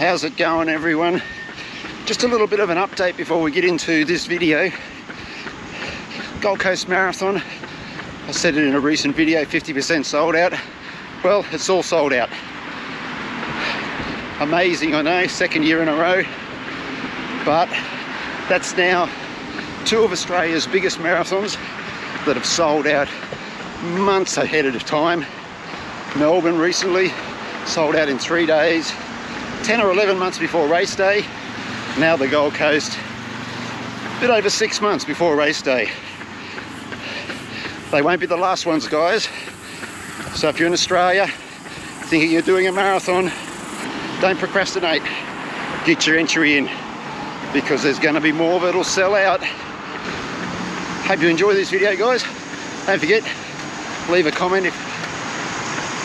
How's it going, everyone? Just a little bit of an update before we get into this video. Gold Coast Marathon, I said it in a recent video, 50% sold out. Well, it's all sold out. Amazing, I know, second year in a row. But that's now two of Australia's biggest marathons that have sold out months ahead of time. Melbourne recently sold out in 3 days, 10 or 11 months before race day. Now the Gold Coast, a bit over 6 months before race day. They won't be the last ones, guys. So if you're in Australia thinking you're doing a marathon, don't procrastinate. Get your entry in, because there's going to be more that'll sell out. Hope you enjoy this video, guys. Don't forget, leave a comment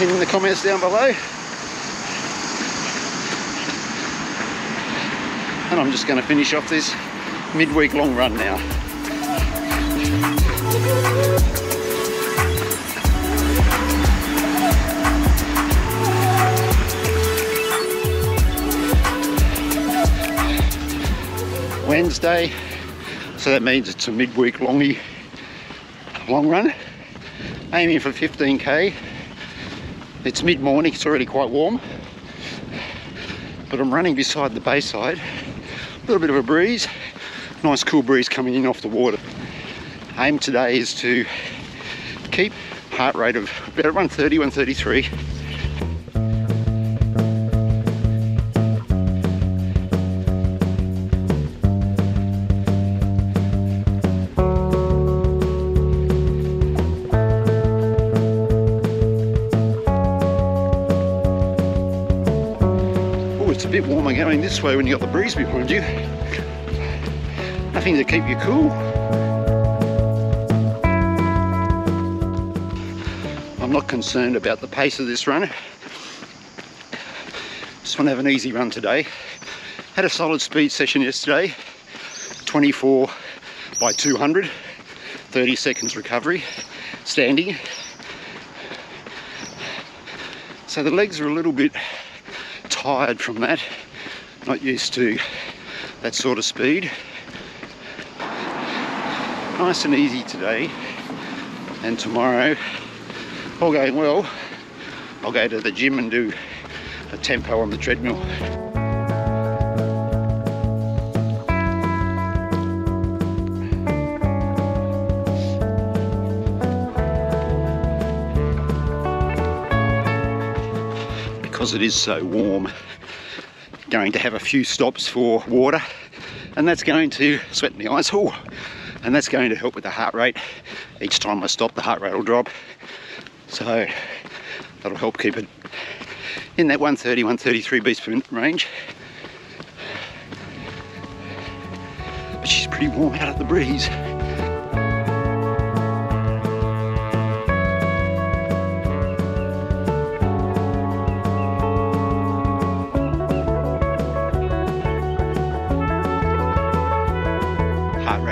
in the comments down below. And I'm just going to finish off this midweek long run now. Wednesday, so that means it's a midweek longy long run, aiming for 15k. It's mid-morning, it's already quite warm, but I'm running beside the bayside. A little bit of a breeze, nice cool breeze coming in off the water. Aim today is to keep heart rate of about 130, 133. A bit warmer going this way when you got the breeze behind you. Nothing to keep you cool. I'm not concerned about the pace of this run. Just want to have an easy run today. Had a solid speed session yesterday, 24 by 200, 30 seconds recovery, standing. So the legs are a little bit tired from that, not used to that sort of speed. Nice and easy today, and tomorrow, all going well, I'll go to the gym and do a tempo on the treadmill. It is so warm, going to have a few stops for water, and that's going to sweat the eyes, and that's going to help with the heart rate. Each time I stop, the heart rate will drop, so that'll help keep it in that 130, 133 beats per minute range. But she's pretty warm out of the breeze.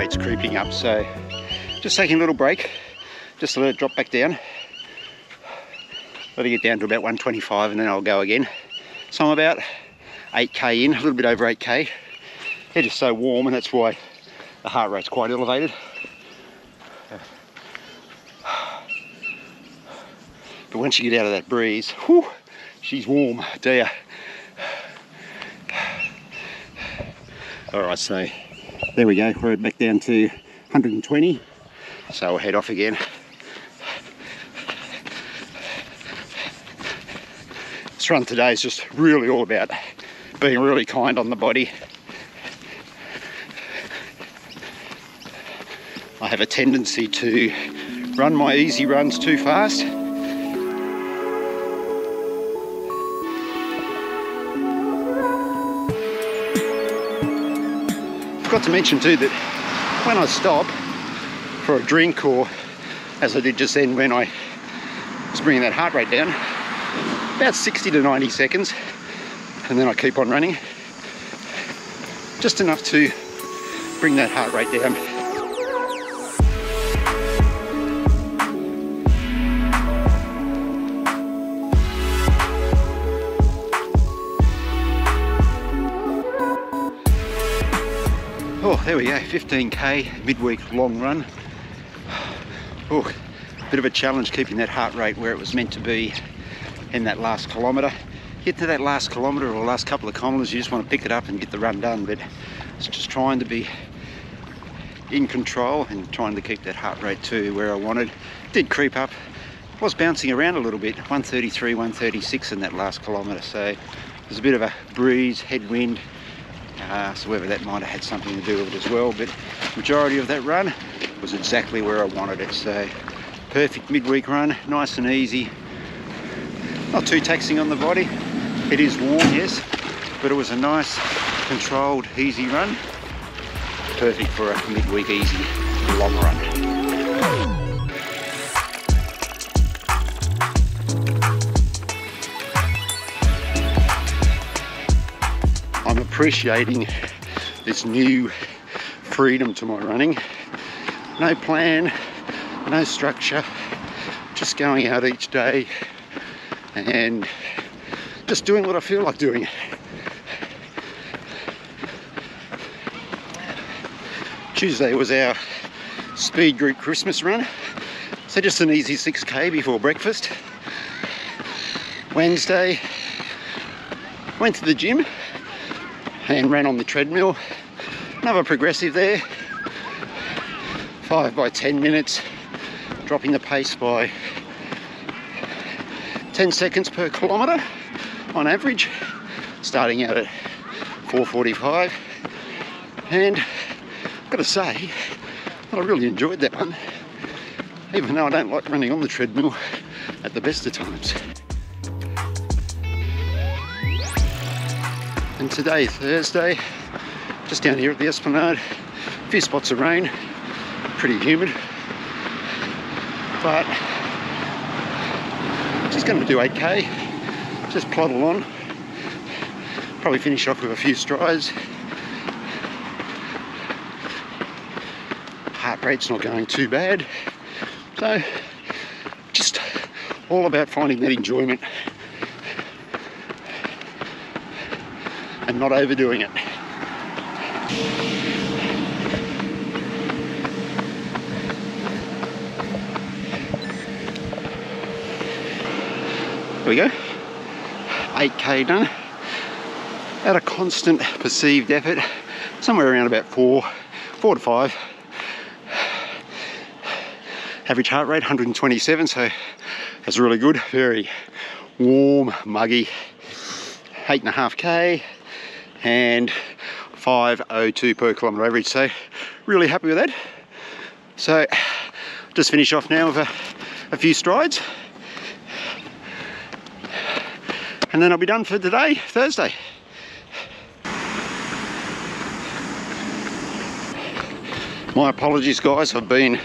It's creeping up, so just taking a little break, just to let it drop back down. Let it get down to about 125 and then I'll go again. So I'm about 8k in, a little bit over 8k. They're just so warm, and that's why the heart rate's quite elevated. But once you get out of that breeze, whew, she's warm, dear. Alright, so there we go, we're back down to 120, so we'll head off again. This run today is just really all about being really kind on the body. I have a tendency to run my easy runs too fast. I forgot to mention too that when I stop for a drink, or as I did just then when I was bringing that heart rate down, about 60 to 90 seconds, and then I keep on running, just enough to bring that heart rate down. there we go, 15k midweek long run. Oh, bit of a challenge keeping that heart rate where it was meant to be in that last kilometre. Get to that last kilometre or last couple of kilometres, you just want to pick it up and get the run done, but it's just trying to be in control and trying to keep that heart rate to where I wanted. Did creep up, was bouncing around a little bit, 133, 136 in that last kilometre, so there's a bit of a breeze, headwind, so whether that might have had something to do with it as well, but majority of that run was exactly where I wanted it, so perfect midweek run, nice and easy, not too taxing on the body. It is warm, yes, but it was a nice, controlled, easy run, perfect for a midweek easy long run. I'm appreciating this new freedom to my running. No plan, no structure, just going out each day and just doing what I feel like doing. Tuesday was our speed group Christmas run, so just an easy 6k before breakfast. Wednesday, went to the gym and ran on the treadmill, another progressive there, 5 by 10 minutes, dropping the pace by 10 seconds per kilometre on average, starting out at 4:45, and I've got to say that I really enjoyed that one, even though I don't like running on the treadmill at the best of times. And today, Thursday, just down here at the Esplanade, a few spots of rain, pretty humid, but just going to do 8k, just ploddle on, probably finish off with a few strides. Heart rate's not going too bad, so just all about finding that enjoyment and not overdoing it. There we go, 8k done at a constant perceived effort, somewhere around about four to five. Average heart rate 127, so that's really good. Very warm, muggy. 8.5k and 5:02 per kilometre average, so really happy with that. So just finish off now with a few strides, and then I'll be done for today, Thursday. My apologies guys, I've been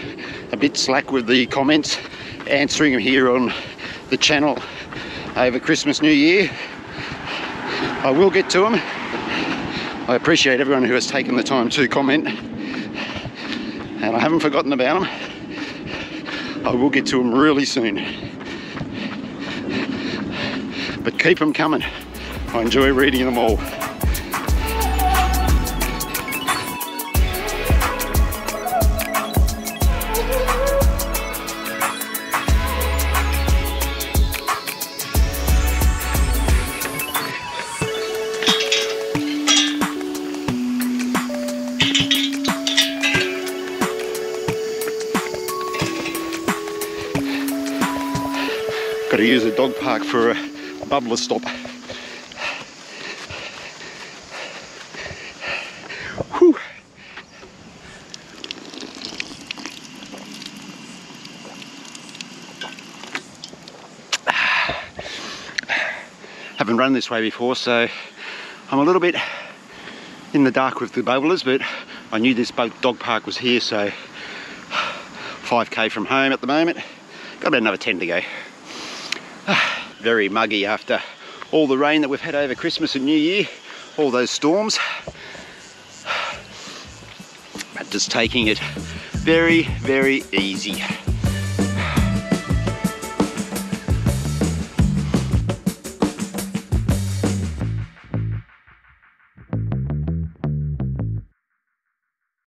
a bit slack with the comments, answering them here on the channel over Christmas, New Year. I will get to them. I appreciate everyone who has taken the time to comment, and I haven't forgotten about them. I will get to them really soon. But keep them coming. I enjoy reading them all. Got to use a dog park for a bubbler stop. Whew. Haven't run this way before, so I'm a little bit in the dark with the bubblers, but I knew this dog park was here, so 5k from home at the moment. Got about another 10 to go. Very muggy after all the rain that we've had over Christmas and New Year, all those storms, but just taking it very, very easy.